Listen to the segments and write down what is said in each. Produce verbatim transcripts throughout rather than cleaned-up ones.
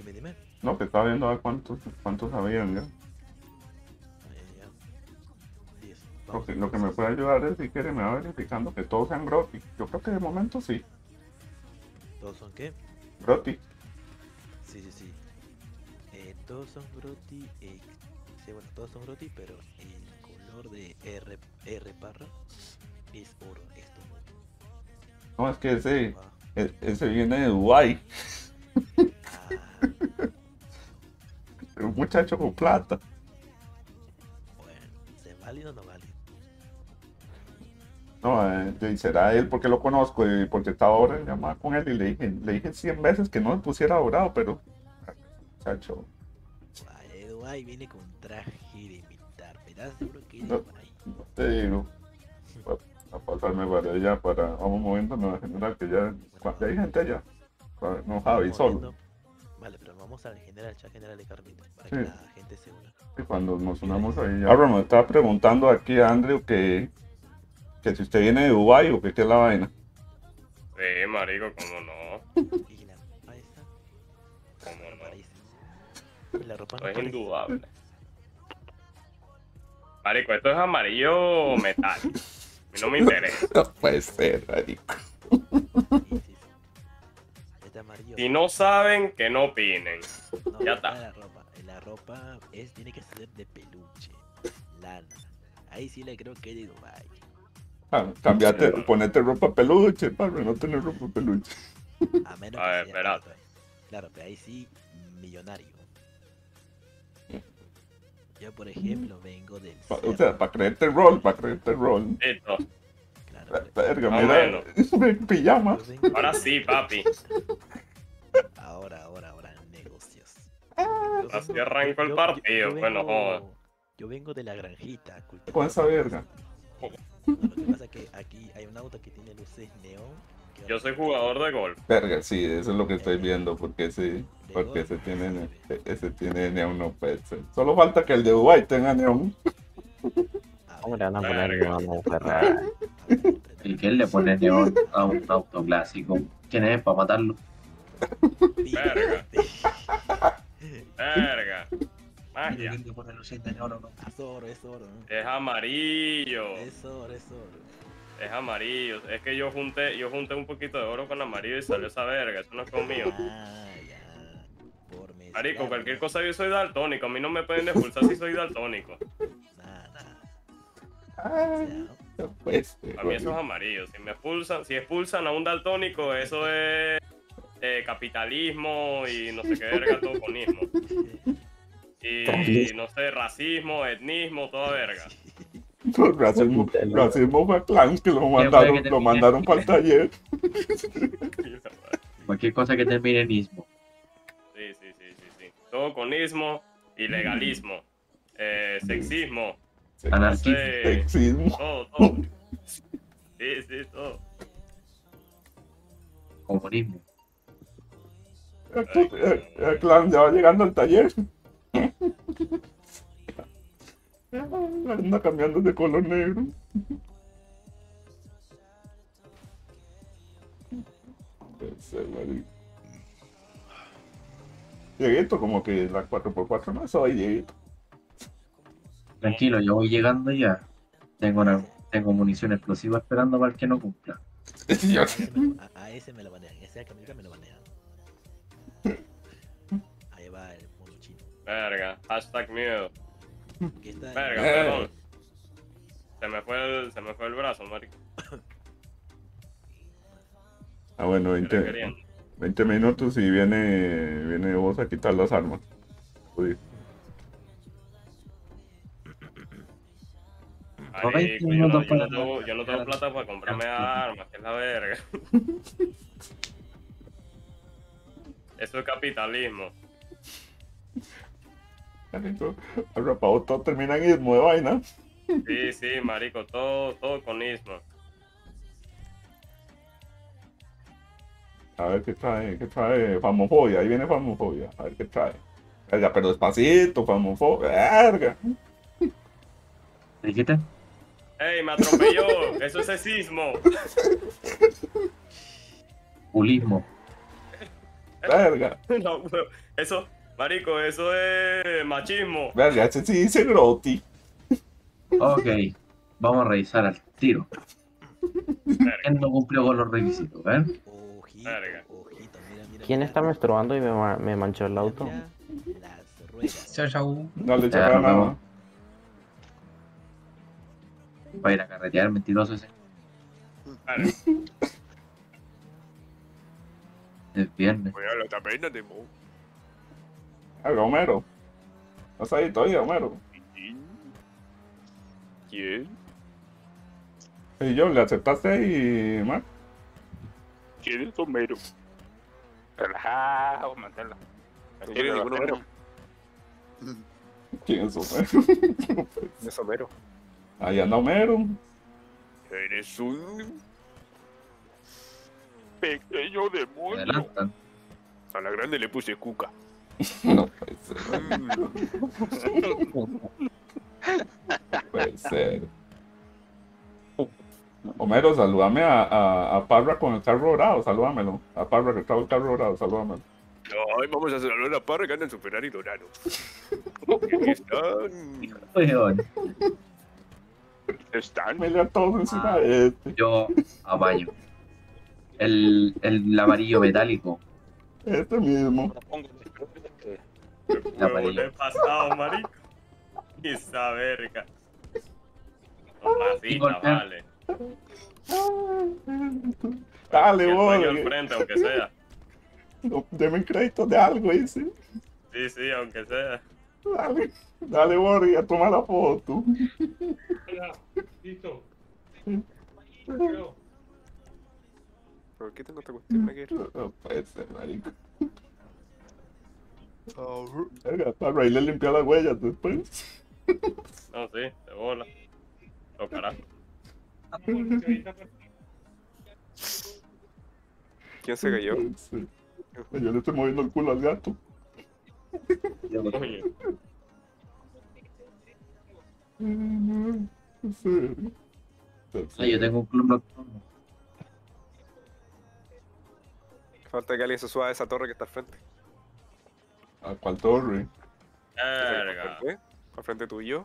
Dime, dime. No, te estaba viendo a ver cuántos, cuántos habían ya. Lo que, lo que me puede ayudar es, si quiere, me va verificando que todos sean Groti. Yo creo que de momento sí. ¿Todos son qué? Groti. Sí, sí, sí. Eh, todos son Groti. Eh, sí, bueno, todos son Groti, pero el color de R, R Parra es oro. Esto. No, es que ese, ah. e, ese viene de Dubái. Ah. Un muchacho con plata. Bueno, ¿se vale o no vale? No, eh, será él porque lo conozco y porque estaba ahora llamada con él y le dije, le dije cien veces que no me pusiera dorado, pero muchacho. Guay, viene con traje de militar, ¿verdad? Seguro que no, no te digo. A, a pasarme para allá, para vamos moviéndonos a general, que ya, bueno, ya hay gente allá. Para, no Javi, solo. Vale, pero vamos al general, ya general de Carmita, para sí, que la gente se una. Y cuando nos unamos ahí ya. Ahora me estaba preguntando aquí a Andrew que. Que si usted viene de Dubái o que qué es la vaina. Sí, marico, cómo no. ¿Y la ropa esa? ¿Cómo no? La ropa no es indudable. Marico, esto es amarillo metal. A mí no me interesa. No puede ser, marico. Si no saben, que no opinen. No, ya está. La ropa, la ropa es, tiene que ser de peluche, lana. Ahí sí le creo que es de Dubái. Ah, cambiate, ponete ropa peluche, padre, no tener ropa peluche. A menos a que ver, sea, claro, pero ahí sí, millonario. Yo, por ejemplo, vengo del... Pa, o sea, para creerte el rol, para creerte el rol. Esto. Claro, verga, ah, mira, bueno. Pijama. Ahora sí, papi. Ahora, ahora, ahora, negocios. Ah, así arranco el partido, bueno, joder. Yo vengo de la granjita. Con esa verga. No, lo que pasa es que aquí hay un auto que tiene luces neón. Yo soy jugador de golf. Verga, sí, eso es lo que estoy viendo, porque sí, porque ese tiene, ese tiene neón, no puede ser. Solo falta que el de Dubái tenga neón. ¿Cómo le van a poner neón a un Ferrari? ¿Y quién le pone neón a un auto clásico? ¿Quién es para matarlo? Verga. Verga. Magia. Es oro, es oro. Es amarillo. Es oro, es oro. Es amarillo. Es que yo junté, yo junté un poquito de oro con amarillo y salió esa verga. Eso no es conmigo. Ah, ya. Por marico, cualquier cosa yo soy daltónico. A mí no me pueden expulsar si soy daltónico. Nada, nada. A mí eso es amarillo. Si me expulsan, si expulsan a un daltónico, eso es eh, capitalismo y no sé qué verga, todo conismo. Y no sé, racismo, etnismo, toda verga. Racismo, racismo fue clan que lo mandaron, que lo mandaron para el taller. Cualquier cosa que termine en ismo. Sí, sí, sí, sí, sí. Todo con ismo, ilegalismo, eh, sexismo, anarquismo, no sé, sexismo. Todo, todo. Sí, sí, todo. Comunismo. El, el, el clan ya va llegando al taller. Anda cambiando de color negro. Dieguito, como que la cuatro por cuatro no soy, Dieguito. Tranquilo, yo voy llegando ya. Tengo una, tengo munición explosiva esperando para el que no cumpla. A, a ese me lo banean, ese camino me lo banean. Ahí va el... Verga, hashtag miedo. Verga, perdón. Se me fue el, se me fue el brazo, marico. Ah, bueno, veinte, veinte minutos y viene, viene vos a quitar las armas. Uy. Ay, yo, no, yo, no tengo, yo no tengo plata para comprarme armas, que es la verga. Eso es capitalismo. Marico, ahora para vos todos terminan ismo de vaina. Sí, sí, marico, todo, todo con ismo. A ver qué trae, qué trae famofobia, ahí viene famofobia, a ver qué trae. Verga, pero despacito, famofobia, verga. ¿Te dijiste? ¡Ey, me atropelló! ¡Eso es sexismo! Pulismo. Verga. No, bro. Eso, marico, eso es machismo. Verga, este sí dice groti. Ok, vamos a revisar al tiro. Verga. Él no cumplió con los requisitos, ¿ven? Ojito, ojito, mira, mira. ¿Quién está menstruando y me, ma me manchó el auto? Las ruedas. Chao, chao. No le echa para nada. Va a ir a carretear, mentiroso ese. Vale. Es viernes. Oye, lo está peinando, mo. Habla, Homero. ¿Vas ahí todavía, Homero? ¿Quién? ¿Y yo? ¿Le aceptaste y más? ¿Quién es Homero? Relajado, manténla. No tiene ningún Homero. ¿Quién es Homero? ¿Quién es Homero? Ahí anda Homero. Eres un pequeño demonio. Adelantan. A la grande le puse cuca. No puede ser. No puede ser. Homero, salúdame a, a, a Parra con el carro dorado, salúdamelo. A Parra que está el carro dorado, salúdamelo. No, vamos a saludar a Parra que anda en su Ferrari dorado. ¿Qué están? Están todos encima de este. Yo apaño. El, el amarillo metálico. Este mismo. El amarillo. ¿Qué pasado, marico? Esa verga. Papacita, vale. Dale, vos. Enfrente, aunque sea. No, deme crédito de algo, dice. Sí, sí, aunque sea. Dale, dale, Borri, a tomar la foto. Hola, listo. ¿Por qué tengo esta cuestión aquí? No puede ser, marico. Verga, para ahí le limpiar las huellas después. No, sí, de bola. Oh, carajo. ¿Quién se cayó? Sí. Yo le estoy moviendo el culo al gato. Ay, yo tengo un club nocturno. Falta que alguien se suba a esa torre que está al frente. ¿A cuál torre? Al frente, al frente tuyo,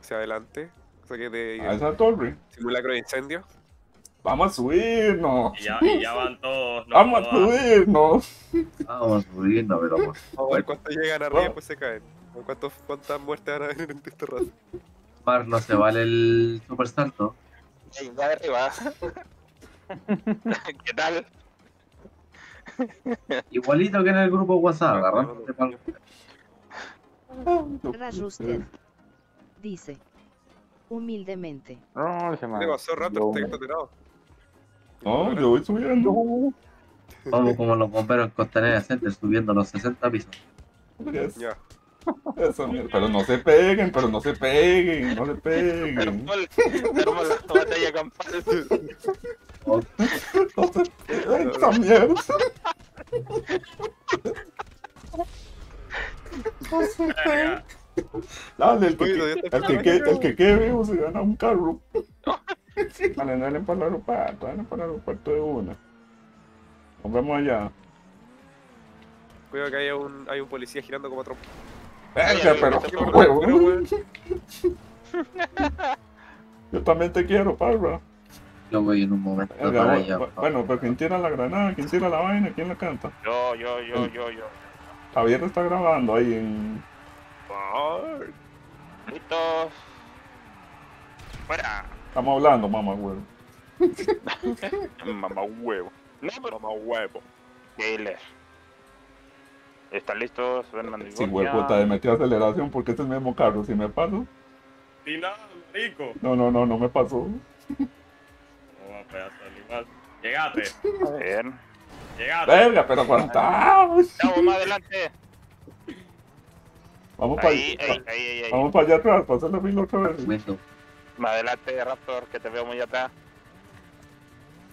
hacia adelante. O sea que de, a esa torre. Simulacro de incendio. Vamos a subirnos. Y ya, y ya van todos. No, vamos no a subirnos. Vamos a subirnos, pero vamos. Vamos a ver cuántos llegan arriba y después se caen. ¿Cuántas muertes van a venir en este rato? Mar, no se vale el super salto. Ya de arriba. ¿Qué tal? Igualito que en el grupo WhatsApp, agarrándote para el. Dice. Humildemente. No, se me. ¿Te pasó rato? ¿Te quedaste tirado? No, yo voy subiendo. Vamos como los bomberos en Costanera Center subiendo los sesenta pisos. Yes. Ya. Eso, pero no se peguen, pero no se peguen, no se peguen. Termo la batalla campal. No se peguen, esta mierda. No se peguen. Dale, el que quede vivo se gana un carro. Dale, dale para el aeropuerto, dale para el aeropuerto de una. Nos vemos allá. Cuidado que hay un, hay un policía girando como trompo. Venga, pero qué huevo. Yo también te quiero, Parra. Yo voy en un momento. Venga, para allá, bueno, pero quien tira la granada, quien tira la vaina, quien la canta. Yo, yo, yo, yo, yo. Javier está grabando ahí en. Listos. Fuera. Estamos hablando, mamá huevo. Mamá huevo. No, pero mamá huevo. Dile. ¿Están listos? Si huevo está de metida aceleración porque es el mismo carro. Si me paso. Si nada, rico. No, no, no, no me pasó. No va a pegar igual. Llegate. Bien. Llegate. Venga, pero aguantá. Estamos más adelante. Vamos para pa allá atrás, para hacer la fila otra vez. Más adelante, Raptor, que te veo muy atrás.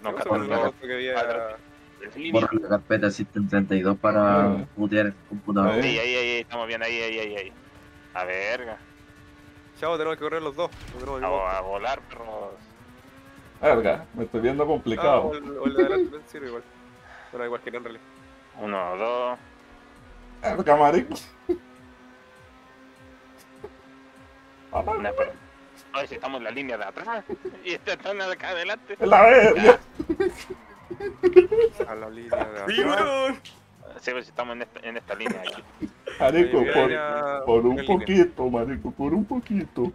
No, catorce. Borra la carpeta System treinta y dos para mutear el computador. Ahí, ahí, ahí, estamos bien, ahí, ahí, ahí. A verga. Chavo, tenemos que correr los dos. A volar, perros. Verga, me estoy viendo complicado. O el de adelante, igual. Pero igual que en realidad. Uno, dos. El camarín. Ay, si estamos en la línea de atrás y este está en la de acá adelante. ¡La verga! A la línea de atrás. Sí, si estamos en esta, en esta línea aquí. Marico, por, por un poquito, marico, por un poquito.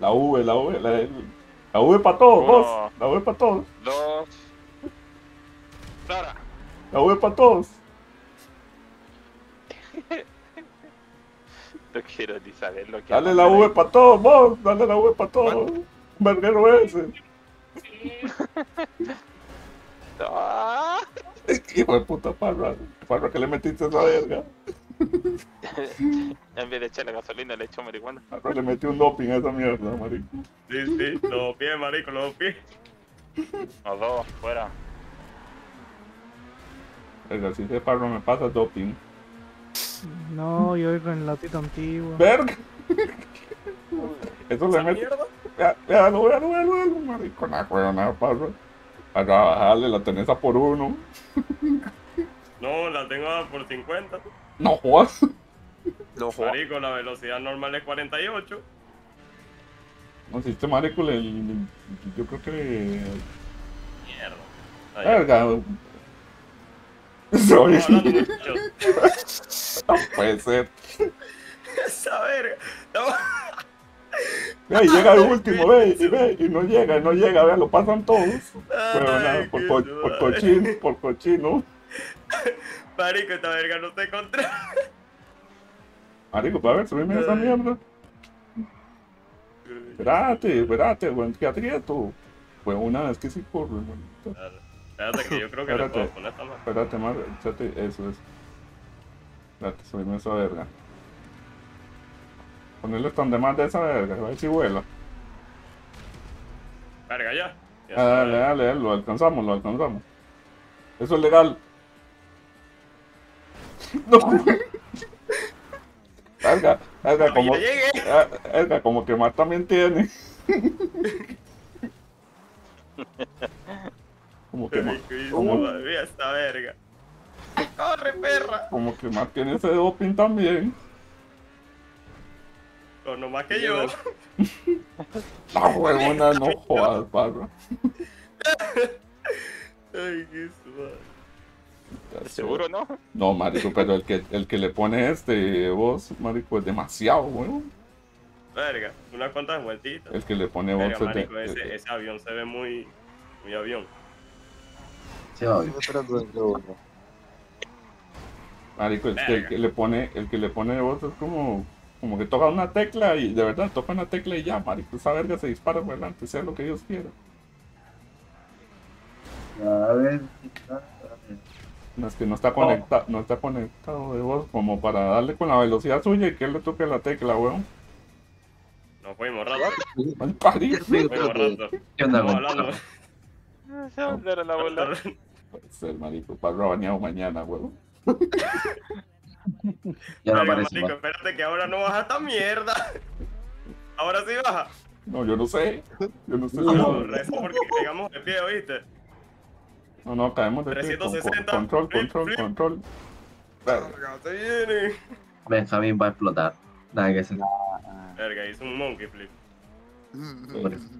La V, la V, la, la V para todos, uno, la V para todos. Dos. Sara. La V para todos. No quiero ni saber lo que... Dale la V para todos, vos. Dale la V para todos. Verguero ese. No. Hijo de puta, parra. Parra que le metiste esa verga. En vez de echarle gasolina, le echó marihuana. Parra le metió un doping a esa mierda, marico. Sí, sí, los pies, marico, los pies. Los dos, fuera. Verga, si ese parra me pasa doping. No, yo voy con el latito antiguo. Verga. Eso le mete. Vea, vea, lo vea, lo vea, lo vea, marico. Nada, juega, nada, parra. A trabajarle, la tenés a por uno. No, la tengo a por cincuenta. No jodas. No jodas. Marico, la velocidad normal es cuarenta y ocho. No, si este marico, le, le, yo creo que... Mierda. Ahí. Verga. Soy... No puede ser. Esa verga. No. Ve, llega el último, ve, y ve, y no llega, no llega, ve, lo pasan todos. Pero nada, por, por, por cochino, por cochino. Marico, esta verga no te encontré. Marico, para ver, subime esa mierda. Espérate, espérate, buen quieto. Pues una vez que sí corre, manito. Espérate que yo creo que espérate, puedo poner esta mano. Espérate, mar, espérate, eso es. Espérate, subime esa verga. Ponerle tan de más de esa verga, a ver si vuela. Verga ya. ya ah, dale, dale, dale, lo alcanzamos, lo alcanzamos. Eso es legal. No. Verga, verga, no, como. Verga, como que Mar también tiene. Como que Mar. Como... esta verga. Corre, perra. Como que Mar tiene ese doping también. O no más que yo. La huevona, no jodas, parra. Ay, qué suave. ¿Seguro no? No, marico, pero el que, el que le pone este voz, marico, es demasiado, huevón. Verga, unas cuantas vueltitas. El que le pone voz. Marico, de... ese, ese avión se ve muy, muy avión. Sí, avión. Marico, el que, el que le pone, el que le pone voz es como... Como que toca una tecla y de verdad toca una tecla y ya, marico, esa verga se dispara por delante, sea lo que Dios quiera. A ver, no, es que no está conectado, no está conectado de voz como para darle con la velocidad suya y que él le toque la tecla, weón. No fuimos rato. Mal parido. ¿Qué onda, weón? Se va a andar a la bola. Puede ser, marico, Pablo bañado mañana, weón. Ya no aparece, marico, espérate que ahora no baja esta mierda. Ahora sí baja. No, yo no sé. Yo no sé. No, no reza porque caigamos de pie, ¿oíste? No, no, caemos de trescientos sesenta. Pie. Control, control, flip, control. Verga, se viene. Benjamín va a explotar. Nada que se. Verga, hizo un monkey flip.